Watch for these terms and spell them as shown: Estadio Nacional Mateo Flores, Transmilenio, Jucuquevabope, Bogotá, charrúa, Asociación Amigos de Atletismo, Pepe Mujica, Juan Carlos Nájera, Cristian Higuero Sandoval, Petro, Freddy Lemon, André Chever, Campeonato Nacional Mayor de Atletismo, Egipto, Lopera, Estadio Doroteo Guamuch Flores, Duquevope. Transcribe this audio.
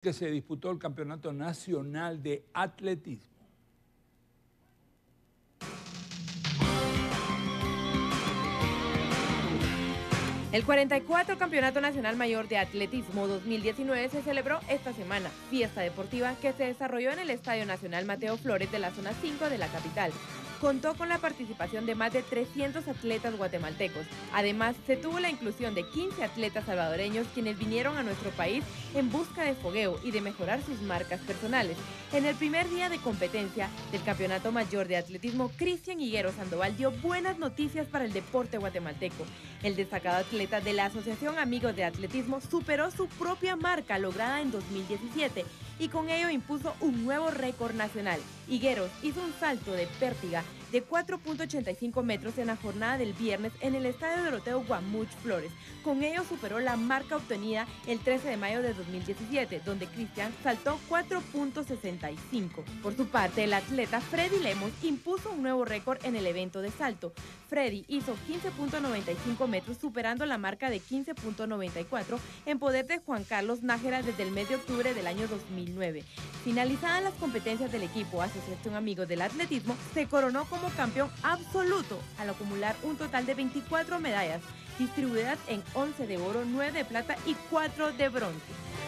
que se disputó el Campeonato Nacional de Atletismo. El 44 Campeonato Nacional Mayor de Atletismo 2019 se celebró esta semana, fiesta deportiva que se desarrolló en el Estadio Nacional Mateo Flores de la zona 5 de la capital. Contó con la participación de más de 300 atletas guatemaltecos. Además, se tuvo la inclusión de 15 atletas salvadoreños quienes vinieron a nuestro país en busca de fogueo y de mejorar sus marcas personales. En el primer día de competencia del Campeonato Mayor de Atletismo, Cristian Higuero Sandoval dio buenas noticias para el deporte guatemalteco. El destacado atleta de la Asociación Amigos de Atletismo superó su propia marca lograda en 2017 y con ello impuso un nuevo récord nacional. Higuero hizo un salto de pértiga de 4.85 metros en la jornada del viernes en el Estadio Doroteo Guamuch Flores. Con ello superó la marca obtenida el 13 de mayo de 2017, donde Cristian saltó 4.65. Por su parte, el atleta Freddy Lemon impuso un nuevo récord en el evento de salto. Freddy hizo 15.95 metros, superando la marca de 15.94 en poder de Juan Carlos Nájera desde el mes de octubre del año 2009. Finalizadas las competencias del equipo Asociación Amigos del Atletismo, se coronó como campeón absoluto al acumular un total de 24 medallas, distribuidas en 11 de oro, 9 de plata y 4 de bronce.